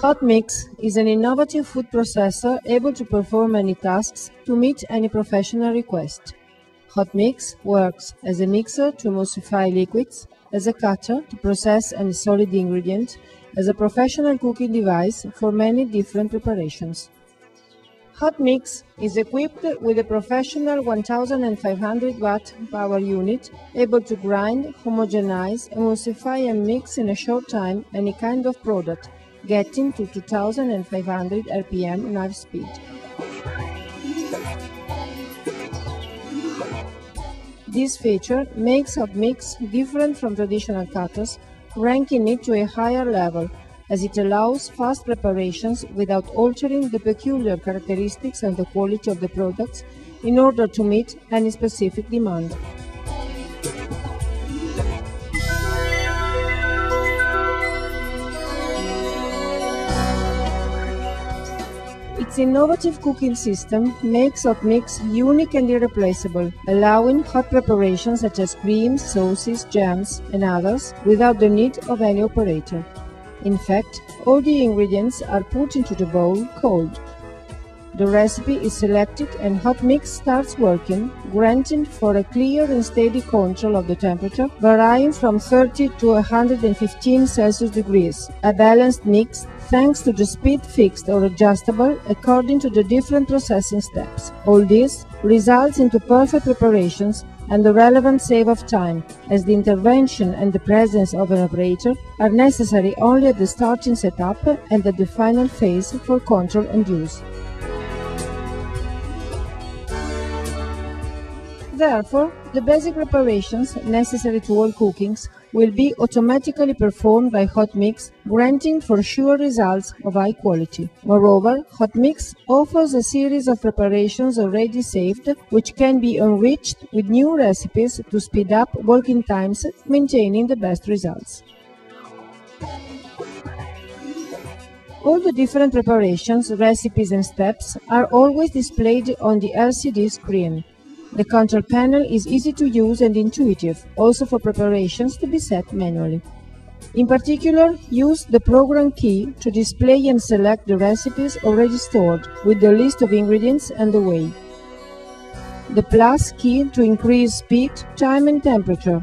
Hot Mix is an innovative food processor able to perform any tasks to meet any professional request. Hot Mix works as a mixer to emulsify liquids, as a cutter to process any solid ingredient, as a professional cooking device for many different preparations. Hot Mix is equipped with a professional 1500 watt power unit able to grind, homogenize, emulsify and mix in a short time any kind of product, getting to 2500 RPM knife speed. This feature makes Hot Mix different from traditional cutters, ranking it to a higher level, as it allows fast preparations without altering the peculiar characteristics and the quality of the products in order to meet any specific demand. Its innovative cooking system makes Hot Mix unique and irreplaceable, allowing hot preparations such as creams, sauces, jams and others without the need of any operator. In fact, all the ingredients are put into the bowl cold. The recipe is selected and Hot Mix starts working, granting for a clear and steady control of the temperature, varying from 30 to 115 Celsius degrees, a balanced mix thanks to the speed fixed or adjustable according to the different processing steps. All this results into perfect preparations and the relevant save of time, as the intervention and the presence of an operator are necessary only at the starting setup and at the final phase for control and use. Therefore, the basic preparations necessary to all cookings will be automatically performed by Hot Mix, granting for sure results of high quality. Moreover, Hot Mix offers a series of preparations already saved, which can be enriched with new recipes to speed up working times, maintaining the best results. All the different preparations, recipes and steps are always displayed on the LCD screen. The control panel is easy to use and intuitive, also for preparations to be set manually. In particular, use the program key to display and select the recipes already stored, with the list of ingredients and the way. The plus key to increase speed, time and temperature.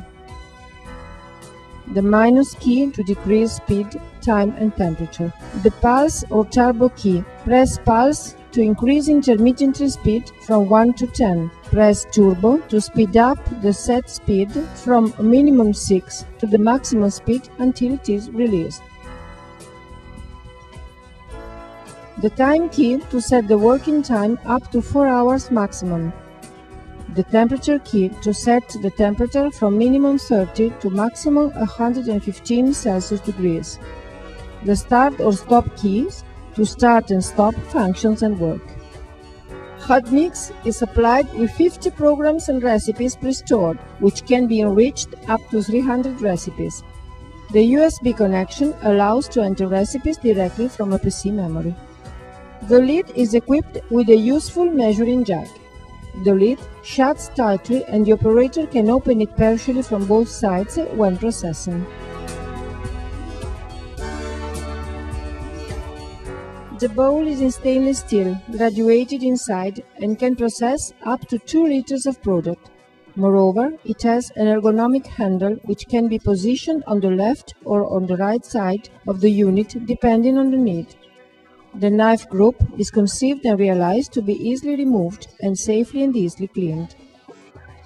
The minus key to decrease speed, time and temperature. The pulse or turbo key. Press pulse to increase intermittently speed from 1 to 10. Press turbo to speed up the set speed from minimum 6 to the maximum speed until it is released. The time key to set the working time up to 4 hours maximum. The temperature key to set the temperature from minimum 30 to maximum 115 Celsius degrees. The start or stop keys to start and stop functions and work. Hot Mix is supplied with 50 programs and recipes pre-stored, which can be enriched up to 300 recipes. The USB connection allows to enter recipes directly from a PC memory. The lid is equipped with a useful measuring jug. The lid shuts tightly and the operator can open it partially from both sides when processing. The bowl is in stainless steel, graduated inside, and can process up to 2 liters of product. Moreover, it has an ergonomic handle which can be positioned on the left or on the right side of the unit depending on the need. The knife group is conceived and realized to be easily removed and safely and easily cleaned.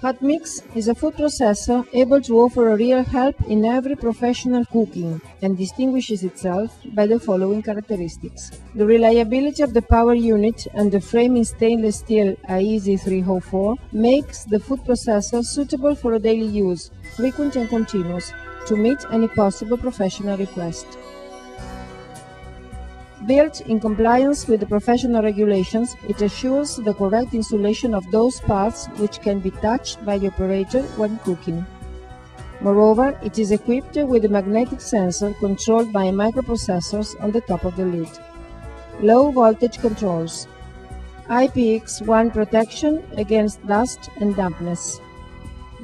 Hot Mix is a food processor able to offer a real help in every professional cooking and distinguishes itself by the following characteristics. The reliability of the power unit and the frame in stainless steel AISI 304 makes the food processor suitable for daily use, frequent and continuous, to meet any possible professional request. Built in compliance with the professional regulations, it assures the correct installation of those parts which can be touched by the operator when cooking. Moreover, it is equipped with a magnetic sensor controlled by microprocessors on the top of the lid. Low voltage controls. IPX1 protection against dust and dampness.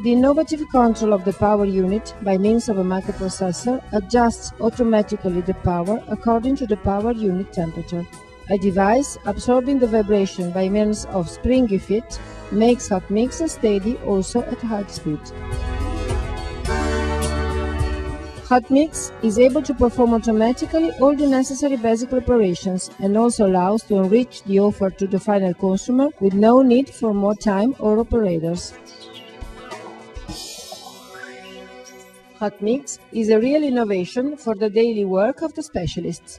The innovative control of the power unit by means of a microprocessor adjusts automatically the power according to the power unit temperature. A device absorbing the vibration by means of springy feet makes Hot Mix steady also at high speed. Hot Mix is able to perform automatically all the necessary basic preparations and also allows to enrich the offer to the final consumer with no need for more time or operators. Hot Mix is a real innovation for the daily work of the specialists.